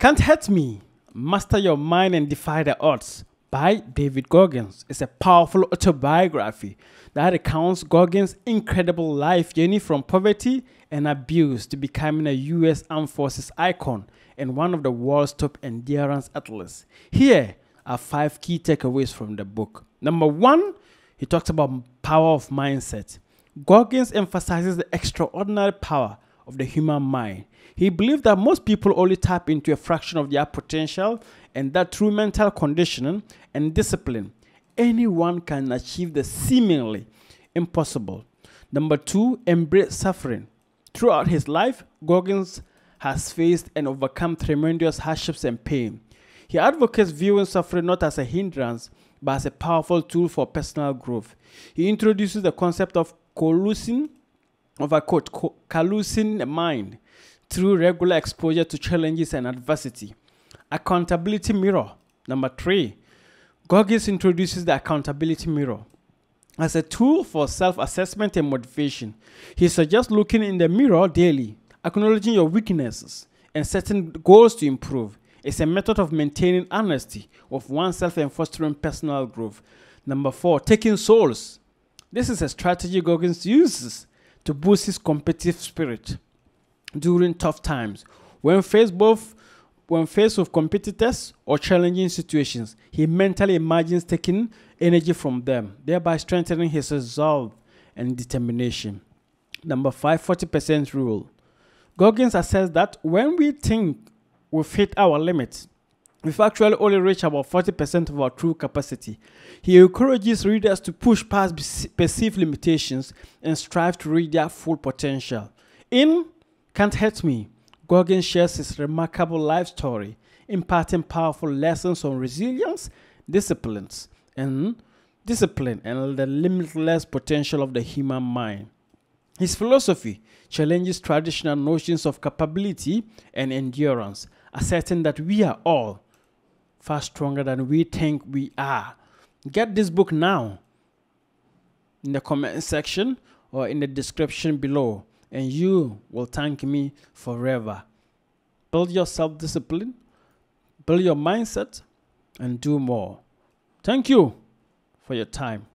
Can't Hurt Me, Master Your Mind and Defy the Odds by David Goggins is a powerful autobiography that recounts Goggins' incredible life journey from poverty and abuse to becoming a U.S. Armed Forces icon and one of the world's top endurance athletes. Here are 5 key takeaways from the book. Number 1, he talks about power of mindset. Goggins emphasizes the extraordinary power of the human mind. He believed that most people only tap into a fraction of their potential, and that through mental conditioning and discipline, anyone can achieve the seemingly impossible. Number 2, embrace suffering. Throughout his life, Goggins has faced and overcome tremendous hardships and pain. He advocates viewing suffering not as a hindrance, but as a powerful tool for personal growth. He introduces the concept of callousing the mind through regular exposure to challenges and adversity. Accountability mirror. Number 3, Goggins introduces the accountability mirror as a tool for self-assessment and motivation. He suggests looking in the mirror daily, acknowledging your weaknesses, and setting goals to improve. It's a method of maintaining honesty of oneself and fostering personal growth. Number 4, taking souls. This is a strategy Goggins uses to boost his competitive spirit during tough times. When faced with competitors or challenging situations, he mentally imagines taking energy from them, thereby strengthening his resolve and determination. Number 5, 40% rule. Goggins says that when we think we've hit our limits, we've actually only reached about 40% of our true capacity. He encourages readers to push past perceived limitations and strive to reach their full potential. In Can't Hurt Me, Goggins shares his remarkable life story, imparting powerful lessons on resilience, discipline, and the limitless potential of the human mind. His philosophy challenges traditional notions of capability and endurance, asserting that we are all far stronger than we think we are. Get this book now in the comment section or in the description below, and you will thank me forever. Build your self-discipline, build your mindset, and do more. Thank you for your time.